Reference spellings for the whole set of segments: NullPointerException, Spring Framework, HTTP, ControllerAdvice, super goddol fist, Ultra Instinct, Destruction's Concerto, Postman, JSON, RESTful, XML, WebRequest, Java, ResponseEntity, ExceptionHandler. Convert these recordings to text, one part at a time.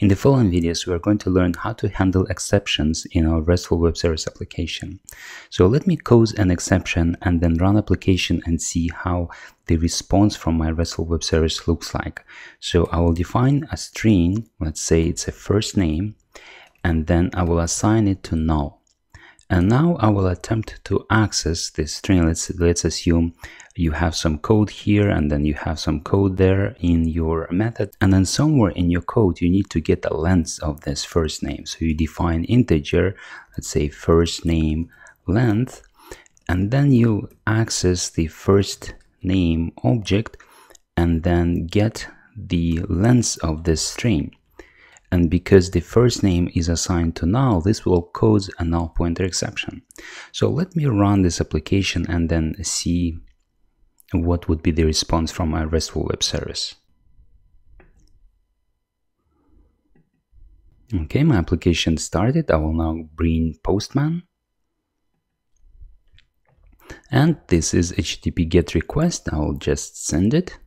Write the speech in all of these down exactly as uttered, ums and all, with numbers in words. In the following videos, we are going to learn how to handle exceptions in our RESTful web service application. So let me cause an exception and then run application and see how the response from my RESTful web service looks like. So I will define a string, let's say it's a first name, and then I will assign it to null. And now I will attempt to access this string. Let's, let's assume you have some code here and then you have some code there in your method. And then somewhere in your code, you need to get the length of this first name. So you define integer, let's say first name length, and then you access the first name object and then get the length of this string. And because the first name is assigned to null, this will cause a null pointer exception. So let me run this application and then see what would be the response from my RESTful web service. Okay, my application started. I will now bring Postman. And this is H T T P GET request. I will just send it.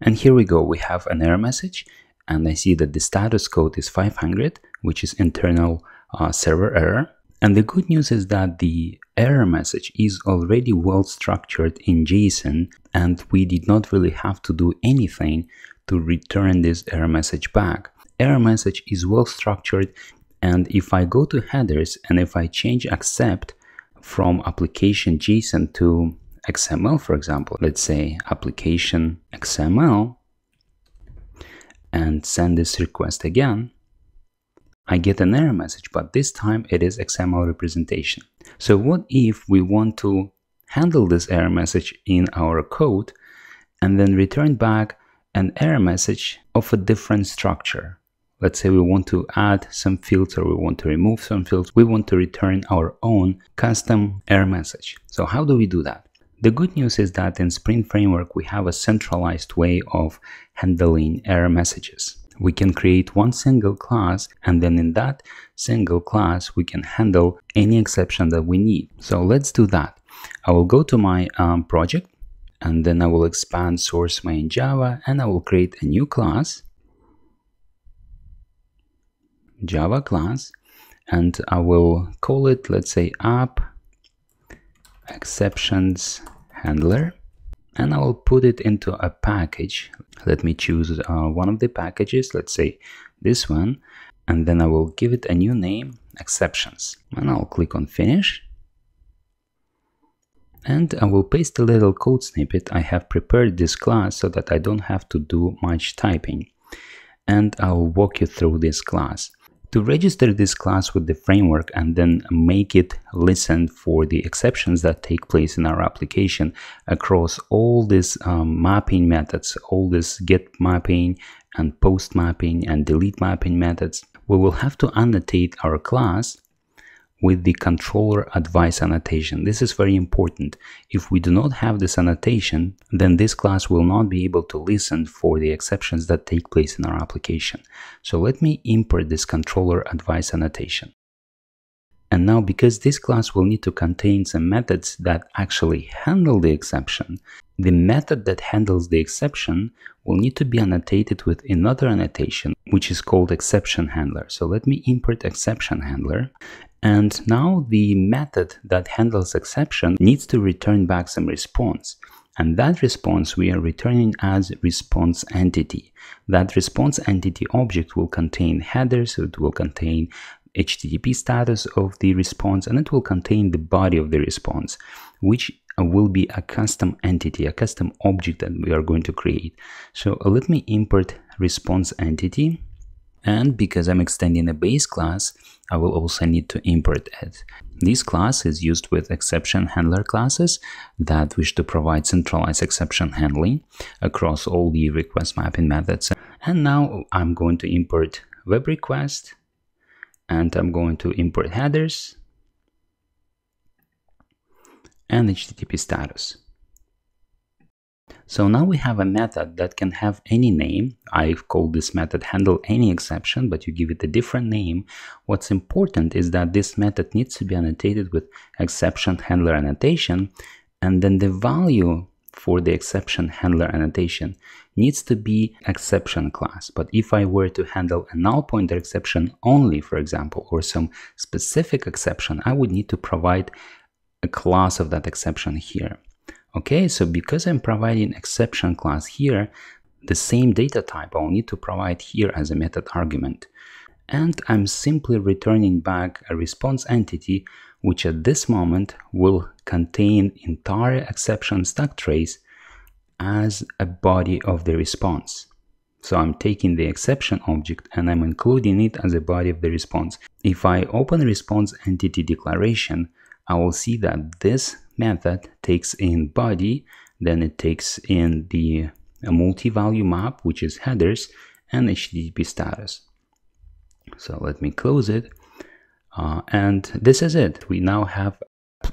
And here we go. We have an error message. And I see that the status code is five hundred, which is internal uh, server error. And the good news is that the error message is already well structured in JSON, and we did not really have to do anything to return this error message back. Error message is well structured, and if I go to headers and if I change accept from application JSON to X M L, for example, let's say application X M L, and send this request again, I get an error message, but this time it is X M L representation. So what if we want to handle this error message in our code and then return back an error message of a different structure? Let's say we want to add some fields or we want to remove some fields. We want to return our own custom error message. So how do we do that? The good news is that in Spring Framework, we have a centralized way of handling error messages. We can create one single class, and then in that single class, we can handle any exception that we need. So let's do that. I will go to my um, project, and then I will expand source main Java, and I will create a new class, Java class, and I will call it, let's say, app exceptions handler, and I will put it into a package. Let me choose uh, one of the packages, let's say this one, and then I will give it a new name, exceptions, and I'll click on finish, and I will paste a little code snippet. I have prepared this class so that I don't have to do much typing, and I'll walk you through this class. To register this class with the framework and then make it listen for the exceptions that take place in our application across all these um, mapping methods, all this get mapping and post mapping and delete mapping methods, we will have to annotate our class with the controller advice annotation. This is very important. If we do not have this annotation, then this class will not be able to listen for the exceptions that take place in our application. So let me import this controller advice annotation. And now, because this class will need to contain some methods that actually handle the exception, the method that handles the exception will need to be annotated with another annotation, which is called ExceptionHandler. So let me import ExceptionHandler. And now the method that handles exception needs to return back some response. And that response we are returning as ResponseEntity. That ResponseEntity object will contain headers, so it will contain H T T P status of the response, and it will contain the body of the response, which will be a custom entity, a custom object that we are going to create. So let me import ResponseEntity. And because I'm extending a base class, I will also need to import it. This class is used with exception handler classes that wish to provide centralized exception handling across all the request mapping methods. And now I'm going to import WebRequest, and I'm going to import headers and H T T P status. So now we have a method that can have any name. I've called this method handle any exception, but you give it a different name. What's important is that this method needs to be annotated with exception handler annotation, and then the value for the exception handler annotation needs to be exception class. But if I were to handle a null pointer exception only, for example, or some specific exception, I would need to provide a class of that exception here. Okay, so because I'm providing exception class here, the same data type I'll need to provide here as a method argument. And I'm simply returning back a response entity, which at this moment will contain entire exception stack trace as a body of the response. So I'm taking the exception object and I'm including it as a body of the response. If I open response entity declaration, I will see that this method takes in body, then it takes in the multi-value map, which is headers, and H T T P status. So let me close it. Uh, and this is it. We now have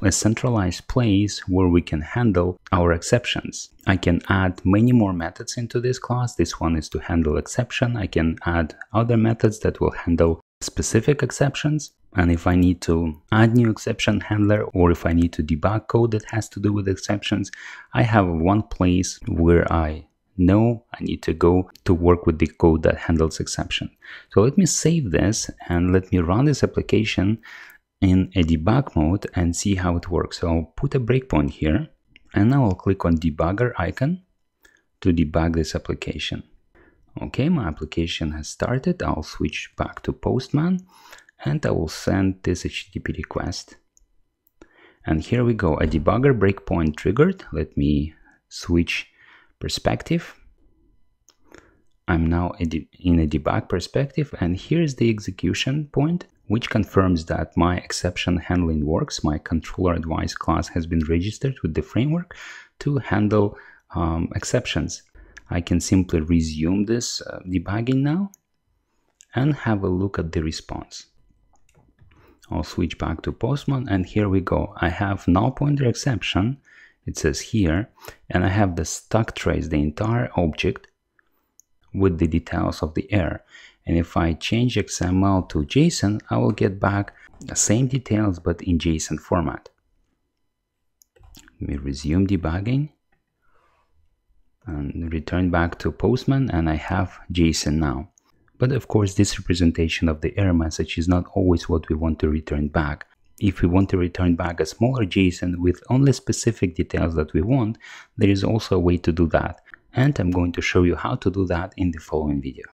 a centralized place where we can handle our exceptions. I can add many more methods into this class. This one is to handle exception. I can add other methods that will handle specific exceptions. And if I need to add new exception handler, or if I need to debug code that has to do with exceptions, I have one place where I know I need to go to work with the code that handles exception. So let me save this and let me run this application in a debug mode and see how it works. So I'll put a breakpoint here and now I'll click on debugger icon to debug this application. Okay, my application has started. I'll switch back to Postman and I will send this H T T P request. And here we go, a debugger breakpoint triggered. Let me switch perspective. I'm now in a debug perspective, and here's the execution point, which confirms that my exception handling works. My ControllerAdvice class has been registered with the framework to handle um, exceptions. I can simply resume this uh, debugging now and have a look at the response. I'll switch back to Postman, and here we go. I have null pointer exception, it says here, and I have the stack trace, the entire object with the details of the error. And if I change X M L to JSON, I will get back the same details but in JSON format. Let me resume debugging and return back to Postman, and I have JSON now. But of course, this representation of the error message is not always what we want to return back. If we want to return back a smaller JSON with only specific details that we want, there is also a way to do that. And I'm going to show you how to do that in the following video.